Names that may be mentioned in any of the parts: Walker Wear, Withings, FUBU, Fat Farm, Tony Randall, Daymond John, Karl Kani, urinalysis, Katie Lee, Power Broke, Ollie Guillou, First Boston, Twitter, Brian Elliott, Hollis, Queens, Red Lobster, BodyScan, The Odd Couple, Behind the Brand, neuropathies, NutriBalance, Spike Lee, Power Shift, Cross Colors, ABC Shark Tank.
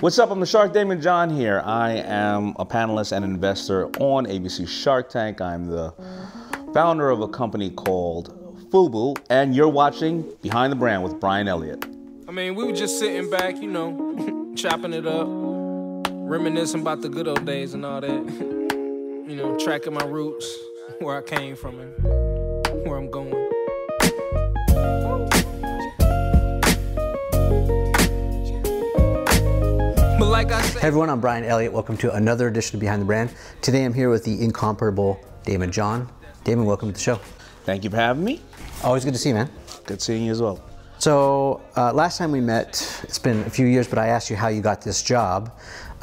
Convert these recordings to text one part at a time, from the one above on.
What's up? I'm the Shark Daymond John here. I am a panelist and investor on ABC Shark Tank. I'm the founder of a company called FUBU, and you're watching Behind the Brand with Brian Elliott. I mean, we were just sitting back, you know, chopping it up, reminiscing about the good old days and all that. You know, tracking my roots, where I came from and where I'm going. But like I said, hey everyone, I'm Brian Elliott. Welcome to another edition of Behind the Brand. Today I'm here with the incomparable Daymond John. Daymond, welcome to the show. Thank you for having me. Always good to see you, man. Good seeing you as well. So last time we met, it's been a few years, but I asked you how you got this job.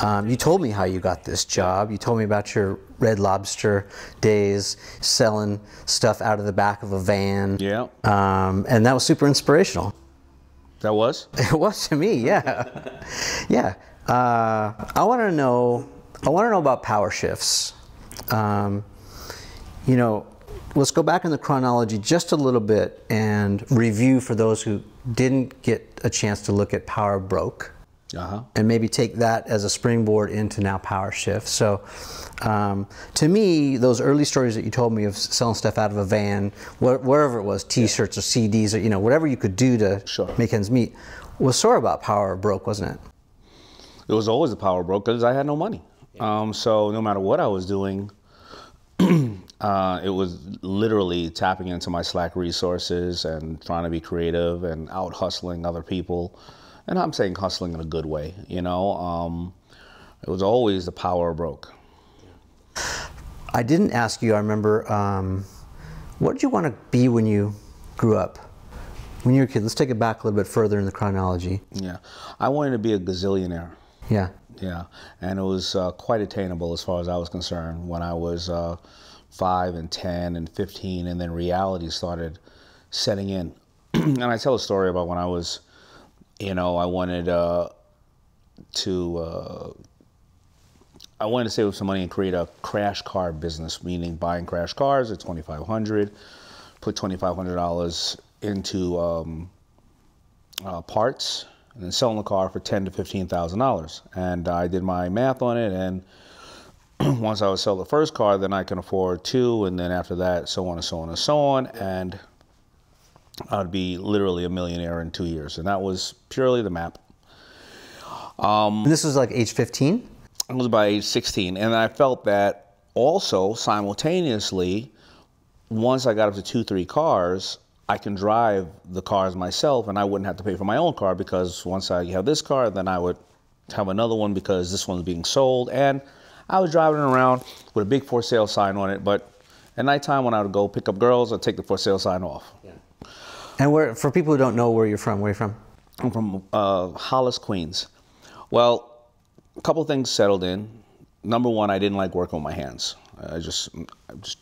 You told me how you got this job. You told me about your Red Lobster days, selling stuff out of the back of a van. Yeah. And that was super inspirational. That was? It was to me, yeah. Yeah. I want to know about power shifts. You know, let's go back in the chronology just a little bit and review for those who didn't get a chance to look at Power Broke, and maybe take that as a springboard into now Power Shift. So to me, those early stories that you told me of selling stuff out of a van, wherever it was, t-shirts or CDs or, you know, whatever you could do to make ends meet, was sort of about Power Broke, wasn't it? It was always a power broke because I had no money. So no matter what I was doing, it was literally tapping into my Slack resources and trying to be creative and out hustling other people. And I'm saying hustling in a good way, you know. It was always the power broke. I didn't ask you, I remember, what did you want to be when you grew up? When you were a kid, let's take it back a little bit further in the chronology. Yeah, I wanted to be a gazillionaire. Yeah. Yeah, and it was quite attainable as far as I was concerned when I was 5 and 10 and 15, and then reality started setting in. And I tell a story about when I was, you know, I wanted to save up some money and create a crash car business, meaning buying crash cars at $2,500, put $2,500 into parts and then selling the car for $10,000 to $15,000. And I did my math on it, and once I would sell the first car, then I can afford two, and then after that, so on and so on and so on, and I'd be literally a millionaire in 2 years. And that was purely the map. This was like age 15? I was about age 16, and I felt that also simultaneously, once I got up to 2, 3 cars, I can drive the cars myself, and I wouldn't have to pay for my own car, because once I have this car, then I would have another one because this one's being sold. And I was driving around with a big for sale sign on it, but at nighttime when I would go pick up girls, I'd take the for sale sign off. Yeah. And for people who don't know where you're from, where are you from? I'm from Hollis, Queens. Well, a couple things settled in. Number one, I didn't like working with my hands. I just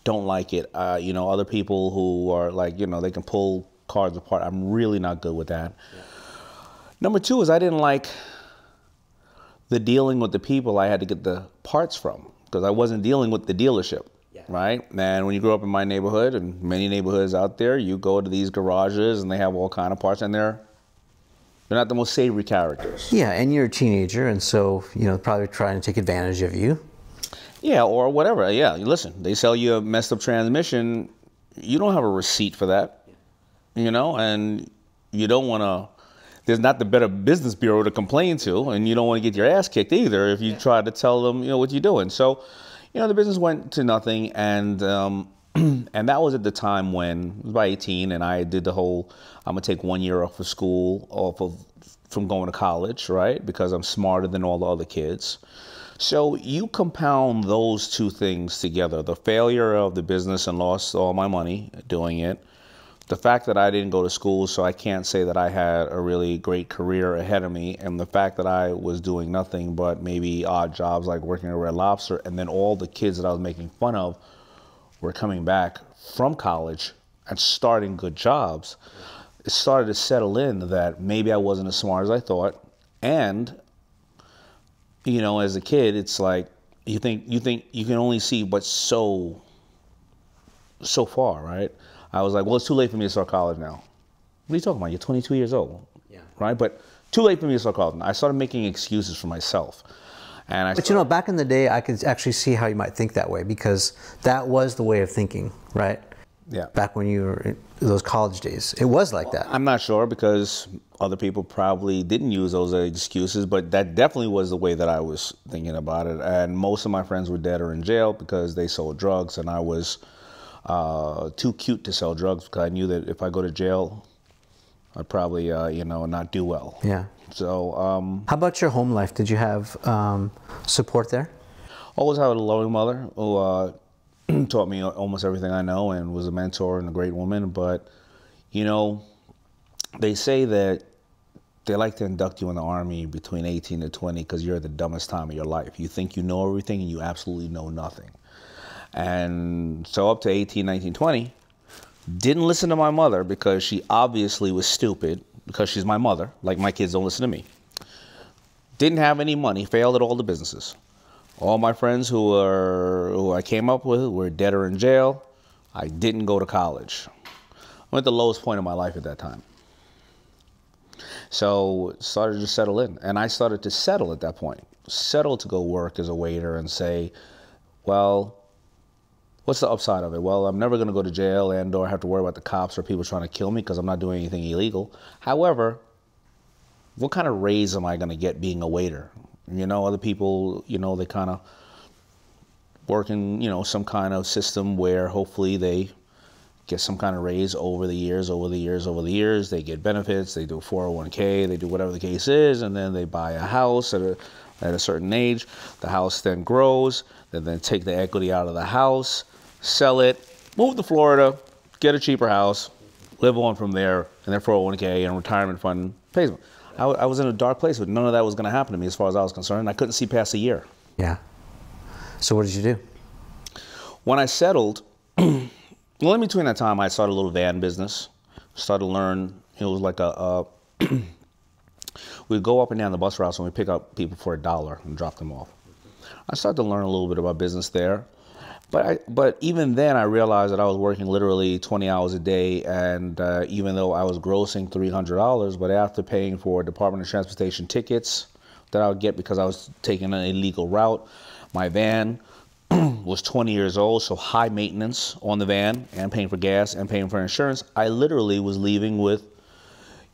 don't like it. You know, other people who are like, you know, they can pull cards apart. I'm really not good with that. Yeah. Number two is I didn't like the dealing with the people I had to get the parts from, because I wasn't dealing with the dealership, right? And when you grow up in my neighborhood and many neighborhoods out there, you go to these garages and they have all kind of parts, and they're not the most savory characters. Yeah, and you're a teenager, and so, you know, probably trying to take advantage of you. Yeah, or whatever. Yeah, listen, they sell you a messed up transmission. You don't have a receipt for that, you know, and you don't want to, there's not the Better Business Bureau to complain to, and you don't want to get your ass kicked either if you try to tell them, you know, what you're doing. So, you know, the business went to nothing, and and that was at the time when I was about 18, and I did the whole, I'm going to take 1 year off of school, from going to college, right, because I'm smarter than all the other kids. So you compound those two things together, the failure of the business and lost all my money doing it, the fact that I didn't go to school, so I can't say that I had a really great career ahead of me, and the fact that I was doing nothing but maybe odd jobs like working at Red Lobster, and then all the kids that I was making fun of were coming back from college and starting good jobs. It started to settle in that maybe I wasn't as smart as I thought, and you know, as a kid, it's like you think you can only see what's so far, right? I was like, well, it's too late for me to start college now. What are you talking about? You're 22 years old, right? But Too late for me to start calling. I started making excuses for myself. And I you know, back in the day, I could actually see how you might think that way, because that was the way of thinking, right? Yeah. Back when you were in those college days, it was like that. I'm not sure, because other people probably didn't use those excuses, but that definitely was the way that I was thinking about it. And most of my friends were dead or in jail because they sold drugs, and I was too cute to sell drugs because I knew that if I go to jail, I'd probably, you know, not do well. Yeah. So. How about your home life? Did you have support there? Always had a loving mother who taught me almost everything I know and was a mentor and a great woman. But, you know, they say that they like to induct you in the Army between 18 to 20 because you're at the dumbest time of your life. You think you know everything and you absolutely know nothing. And so up to 18, 19, 20, didn't listen to my mother because she obviously was stupid, because she's my mother, like my kids don't listen to me. Didn't have any money, failed at all the businesses. All my friends who I came up with were dead or in jail. I didn't go to college. I'm at the lowest point of my life at that time. So started to settle in, and I started to settle at that point. Settle to go work as a waiter and say, well, what's the upside of it? Well, I'm never going to go to jail and or have to worry about the cops or people trying to kill me because I'm not doing anything illegal. However, what kind of raise am I going to get being a waiter? You know, other people, you know, they kind of work in, you know, some kind of system where hopefully they get some kind of raise over the years, They get benefits, they do 401k, they do whatever the case is, and then they buy a house at a certain age. The house then grows, they then take the equity out of the house, sell it, move to Florida, get a cheaper house, live on from there, and their 401k and retirement fund pays them. I was in a dark place, but none of that was going to happen to me as far as I was concerned. I couldn't see past a year. Yeah. So what did you do? When I settled, well, in between that time, I started a little van business. Started to learn, it was like a we'd go up and down the bus routes and we'd pick up people for $1 and drop them off. I started to learn a little bit about business there. But even then, I realized that I was working literally 20 hours a day, and even though I was grossing $300, but after paying for Department of Transportation tickets that I would get because I was taking an illegal route, my van was 20 years old, so high maintenance on the van, and paying for gas and paying for insurance, I literally was leaving with,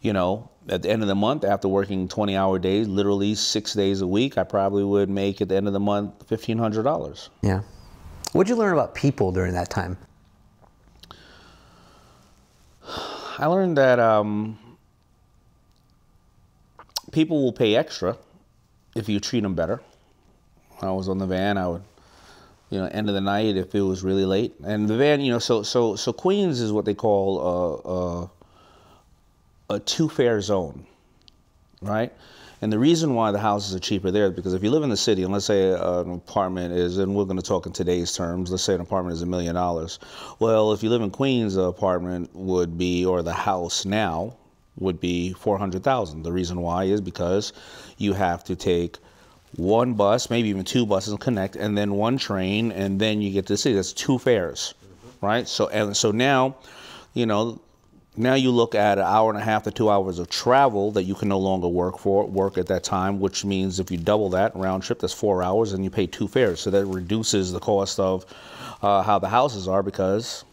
you know, at the end of the month, after working 20-hour days, literally 6 days a week, I probably would make at the end of the month $1,500. Yeah. What did you learn about people during that time? I learned that people will pay extra if you treat them better. When I was on the van, I would, you know, end of the night if it was really late. And the van, you know, so Queens is what they call a two-fare zone, right? And the reason why the houses are cheaper there is because if you live in the city, and let's say an apartment is, and we're going to talk in today's terms, let's say an apartment is $1 million. Well, if you live in Queens, the apartment would be, or the house now, would be $400,000. The reason why is because you have to take one bus, maybe even two buses and connect, and then one train, and then you get to the city. That's two fares, right? So now, you know, now you look at an hour and a half to 2 hours of travel that you can no longer work at that time, which means if you double that round trip, that's 4 hours, and you pay two fares. So that reduces the cost of how the houses are, because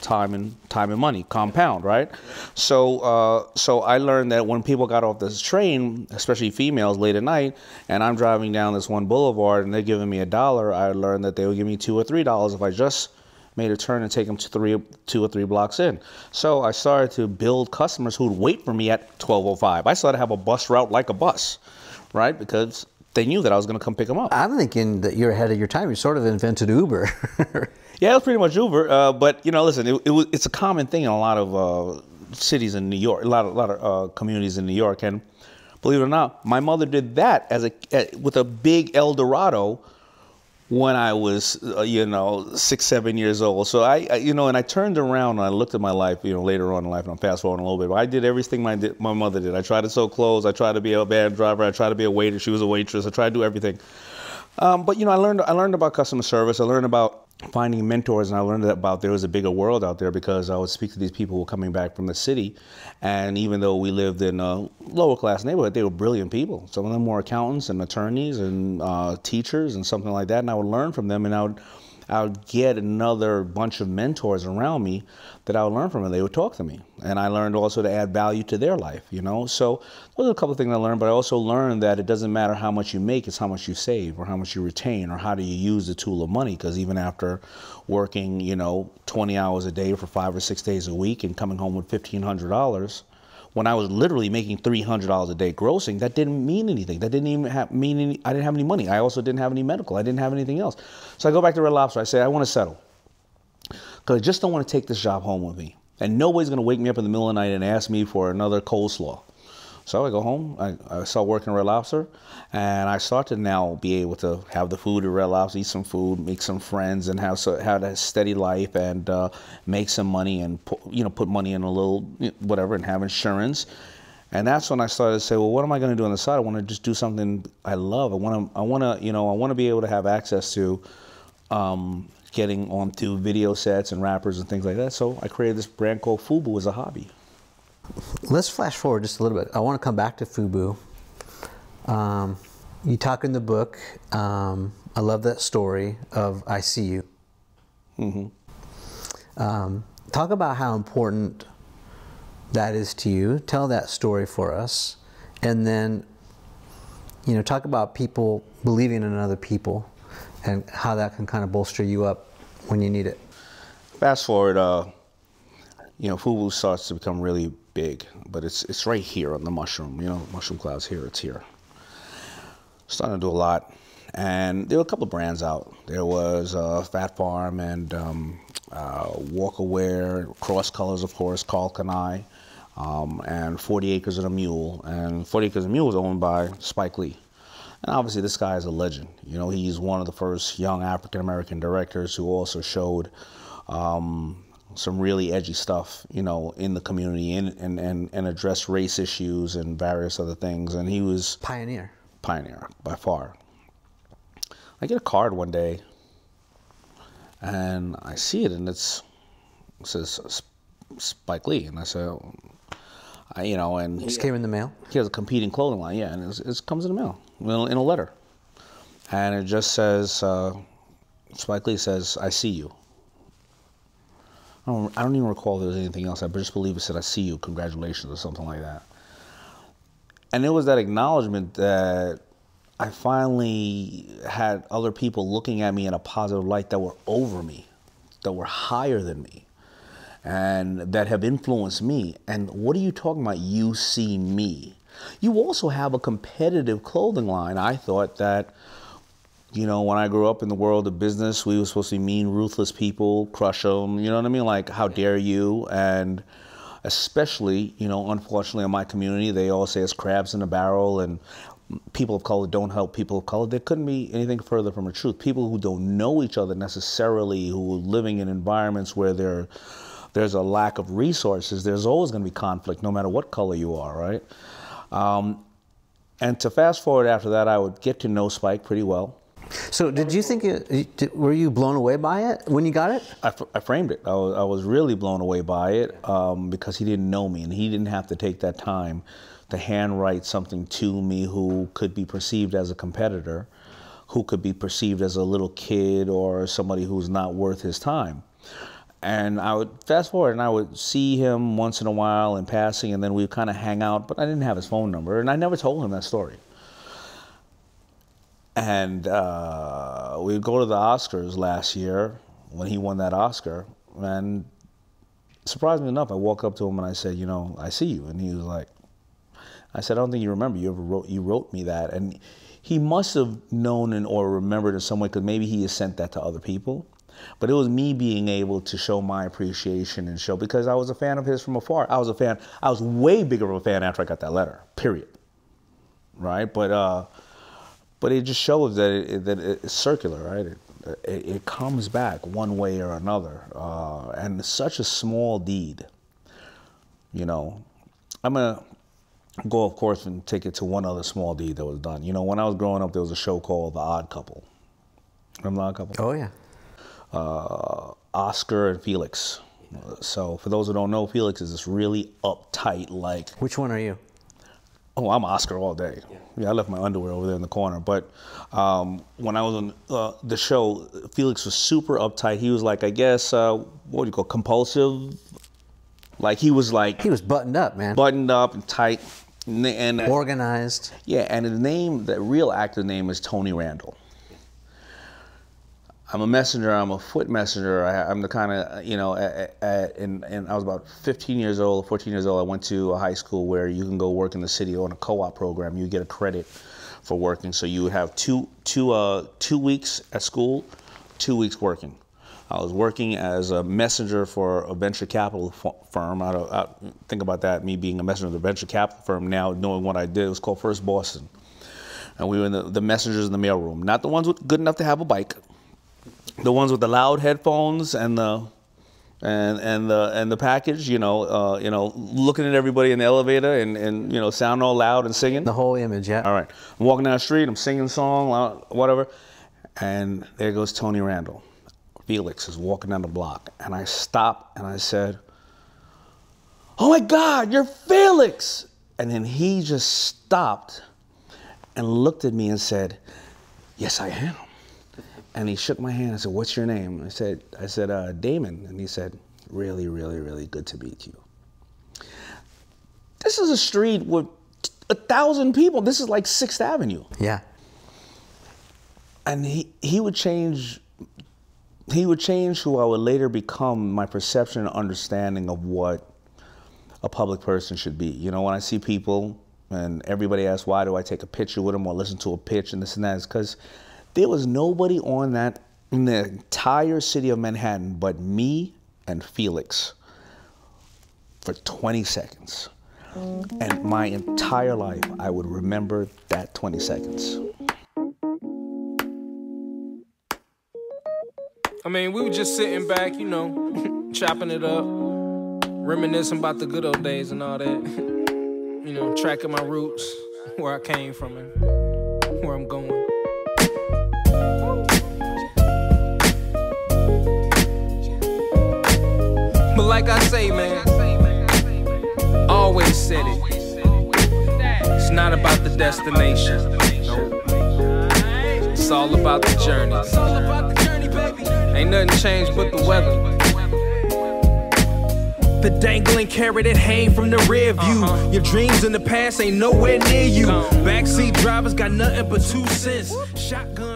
time and money compound, right? So I learned that when people got off this train, especially females late at night, and I'm driving down this one boulevard and they're giving me $1, I learned that they would give me $2 or $3 if I just made a turn and take them to two or three blocks in. So I started to build customers who would wait for me at 1205. I started to have a bus route like a bus, right? Because they knew that I was going to come pick them up. I'm thinking that you're ahead of your time. You sort of invented Uber. Yeah, it was pretty much Uber. But, you know, listen, it's a common thing in a lot of cities in New York, a lot of communities in New York. And believe it or not, my mother did that with a big Eldorado when I was, you know, 7 years old. So I, you know, and I turned around and I looked at my life, you know, later on in life, and I'm fast forwarding a little bit, but I did everything my mother did. I tried to sew clothes. I tried to be a van driver. I tried to be a waiter. She was a waitress. I tried to do everything. But, you know, I learned about customer service. I learned about finding mentors, and I learned about there was a bigger world out there, because I would speak to these people who were coming back from the city, and even though we lived in a lower class neighborhood, they were brilliant people. Some of them were accountants and attorneys and teachers and something like that, and I would learn from them, and I would get another bunch of mentors around me that I would learn from, and they would talk to me. And I learned also to add value to their life, you know? So those are a couple of things I learned, but I also learned that it doesn't matter how much you make, it's how much you save or how much you retain or how do you use the tool of money. Because even after working, you know, 20 hours a day for 5 or 6 days a week and coming home with $1,500, when I was literally making $300 a day grossing, that didn't mean anything. That didn't even mean any, I didn't have any money. I also didn't have any medical. I didn't have anything else. So I go back to Red Lobster. I say, I want to settle, because I just don't want to take this job home with me. And nobody's going to wake me up in the middle of the night and ask me for another coleslaw. So I go home, I start working at Red Lobster, and I start to now be able to have the food at Red Lobster, eat some food, make some friends, and have a steady life, and make some money, and put money in a little whatever, and have insurance. And that's when I started to say, well, what am I going to do on the side? I want to just do something I love. I want to be able to have access to getting onto video sets and rappers and things like that. So I created this brand called FUBU as a hobby. Let's flash forward just a little bit. I want to come back to FUBU. You talk in the book, I love that story of I see you. Mm-hmm. Talk about how important that is to you. Tell that story for us. And then, you know, talk about people believing in other people and how that can kind of bolster you up when you need it. Fast forward, you know, FUBU starts to become really big, but it's right here on the mushroom, you know, mushroom clouds here, it's here. Starting to do a lot, and there were a couple of brands out. There was Fat Farm and Walker Wear, Cross Colors, of course, Karl Kani, and 40 Acres and a Mule. And 40 Acres and a Mule was owned by Spike Lee. And obviously this guy is a legend. You know, he's one of the first young African-American directors who also showed some really edgy stuff, you know, in the community, and address race issues and various other things. And he was pioneer by far. I get a card one day, and I see it, and it says Spike Lee, and I say, oh, you know, and this came in the mail. He has a competing clothing line, yeah, and it comes in the mail in a letter, and it just says Spike Lee says, "I see you." I don't even recall there was anything else. I just believe it said, "I see you, congratulations," or something like that. And it was that acknowledgement that I finally had other people looking at me in a positive light that were over me, that were higher than me, and that have influenced me. And what are you talking about? You see me. You also have a competitive clothing line. I thought that, you know, when I grew up in the world of business, we were supposed to be mean, ruthless people, crush them, you know what I mean? Like, how dare you? And especially, you know, unfortunately in my community, they all say it's crabs in a barrel, and people of color don't help people of color. There couldn't be anything further from the truth. People who don't know each other necessarily, who are living in environments where there's a lack of resources, there's always gonna be conflict, no matter what color you are, right? And to fast forward after that, I would get to know Spike pretty well. So did you think, were you blown away by it when you got it? I framed it. I was really blown away by it because he didn't know me, and he didn't have to take that time to handwrite something to me who could be perceived as a competitor, who could be perceived as a little kid or somebody who's not worth his time. And I would fast forward, and I would see him once in a while in passing, and then we would kind of hang out, but I didn't have his phone number, and I never told him that story. And we would go to the Oscars last year when he won that Oscar, and surprisingly enough, I walked up to him and I said, you know, I see you. And he was like, I said, I don't think you remember, you wrote me that. And he must have known or remembered in some way, because maybe he has sent that to other people. But it was me being able to show my appreciation and show, because I was a fan of his from afar. I was a fan, I was way bigger of a fan after I got that letter, period, right? But it just shows that it's circular, right? It comes back one way or another, and it's such a small deed, you know. I'm gonna go, of course, and take it to one other small deed that was done. You know, when I was growing up, there was a show called The Odd Couple. Remember The Odd Couple? Oh yeah. Oscar and Felix. So for those who don't know, Felix is this really uptight, like... Which one are you? Oh, I'm Oscar all day. Yeah, I left my underwear over there in the corner. But when I was on the show, Felix was super uptight. He was like, I guess, what do you call, compulsive? Like he was like... He was buttoned up, man. Buttoned up and tight. And organized. Yeah, and the name, the real actor name is Tony Randall. I'm a messenger, I'm a foot messenger. I'm the kind of, you know, and I was about 15 years old, 14 years old. I went to a high school where you can go work in the city on a co-op program. You get a credit for working. So you have two weeks at school, 2 weeks working. I was working as a messenger for a venture capital firm. Think about that, me being a messenger of the venture capital firm now, knowing what I did. It was called First Boston. And we were in the messengers in the mailroom. Not the ones with, good enough to have a bike. The ones with the loud headphones and the package, you know, looking at everybody in the elevator and you know, sounding all loud and singing. The whole image, yeah. All right, I'm walking down the street, I'm singing a song, loud, whatever, and there goes Tony Randall. Felix is walking down the block, and I stopped and I said, "Oh my God, you're Felix!" And then he just stopped and looked at me and said, "Yes, I am." And he shook my hand. I said, "What's your name?" And I said, Daymond. And he said, "Really, really, really good to meet you." This is a street with 1,000 people. This is like 6th Avenue. Yeah. And he would change who I would later become, my perception and understanding of what a public person should be. You know, when I see people and everybody asks, why do I take a picture with them or listen to a pitch and this and that, it's because there was nobody on that, in the entire city of Manhattan, but me and Felix for 20 seconds. And my entire life, I would remember that 20 seconds. I mean, we were just sitting back, you know, chopping it up, reminiscing about the good old days and all that. You know, tracking my roots, where I came from and where I'm going. But like I say, man, always said it, it's not about the destination, it's all about the journey. Ain't nothing changed but the weather. The dangling carrot that hang from the rear view. Your dreams in the past ain't nowhere near you. Backseat drivers got nothing but 2 cents. Shotgun.